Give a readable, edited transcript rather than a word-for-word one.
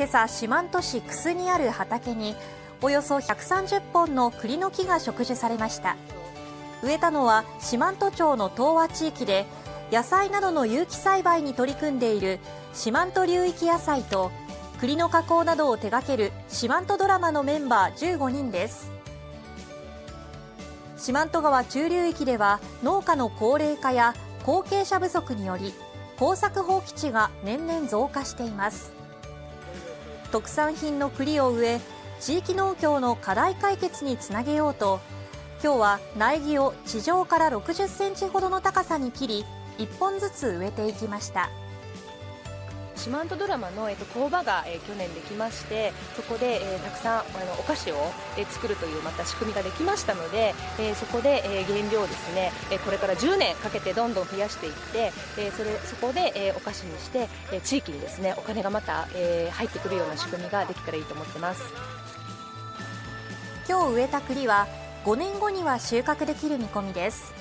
今朝、四万十市玖珠にある畑におよそ130本の栗の木が植樹されました。植えたのは四万十町の東和地域で野菜などの有機栽培に取り組んでいる四万十流域野菜と栗の加工などを手掛ける四万十ドラマのメンバー15人です。四万十川中流域では農家の高齢化や後継者不足により耕作放棄地が年々増加しています。特産品の栗を植え、地域農協の課題解決につなげようと、今日は苗木を地上から60センチほどの高さに切り、1本ずつ植えていきました。四万十ドラマの工場が去年できまして、そこでたくさんお菓子を作るというまた仕組みができましたので、そこで原料をですね、これから10年かけてどんどん増やしていって、そこでお菓子にして地域にですねお金がまた入ってくるような仕組みができたらいいと思ってます。今日植えた栗は5年後には収穫できる見込みです。